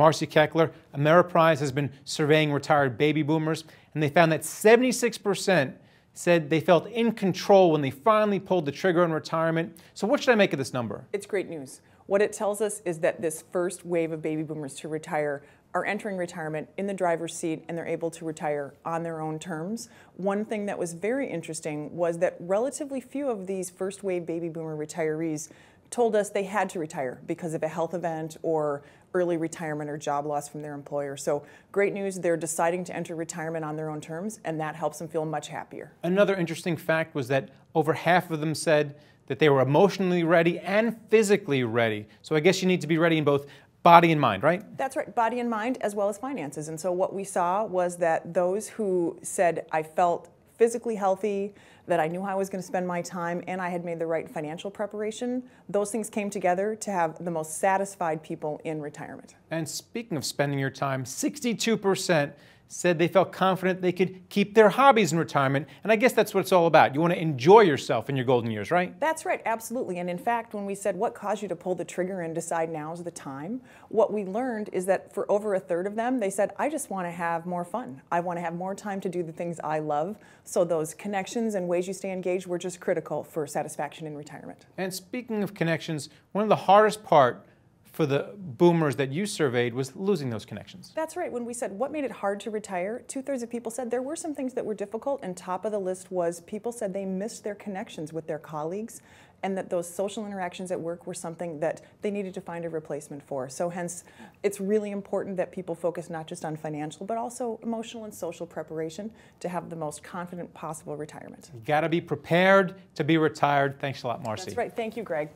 Marcy Keckler, Ameriprise has been surveying retired baby boomers, and they found that 76% said they felt in control when they finally pulled the trigger on retirement. So what should I make of this number? It's great news. What it tells us is that this first wave of baby boomers to retire are entering retirement in the driver's seat, and they're able to retire on their own terms. One thing that was very interesting was that relatively few of these first wave baby boomer retirees told us they had to retire because of a health event or early retirement or job loss from their employer. So great news, they're deciding to enter retirement on their own terms, and that helps them feel much happier. Another interesting fact was that over half of them said that they were emotionally ready and physically ready. So I guess you need to be ready in both body and mind, right? That's right, body and mind as well as finances. And so what we saw was that those who said, I felt physically healthy, that I knew how I was going to spend my time, and I had made the right financial preparation, those things came together to have the most satisfied people in retirement. And speaking of spending your time, 62% said they felt confident they could keep their hobbies in retirement, and I guess that's what it's all about. You want to enjoy yourself in your golden years, right? That's right, absolutely. And in fact, when we said what caused you to pull the trigger and decide now's the time, what we learned is that for over a third of them, they said, I just want to have more fun. I want to have more time to do the things I love. So those connections and ways you stay engaged were just critical for satisfaction in retirement. And speaking of connections, one of the hardest part for the boomers that you surveyed was losing those connections. That's right. When we said what made it hard to retire, two-thirds of people said there were some things that were difficult, and top of the list was people said they missed their connections with their colleagues, and that those social interactions at work were something that they needed to find a replacement for. So hence, it's really important that people focus not just on financial, but also emotional and social preparation to have the most confident possible retirement. You gotta be prepared to be retired. Thanks a lot, Marcy. That's right. Thank you, Greg.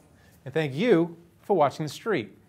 And thank you for watching The Street.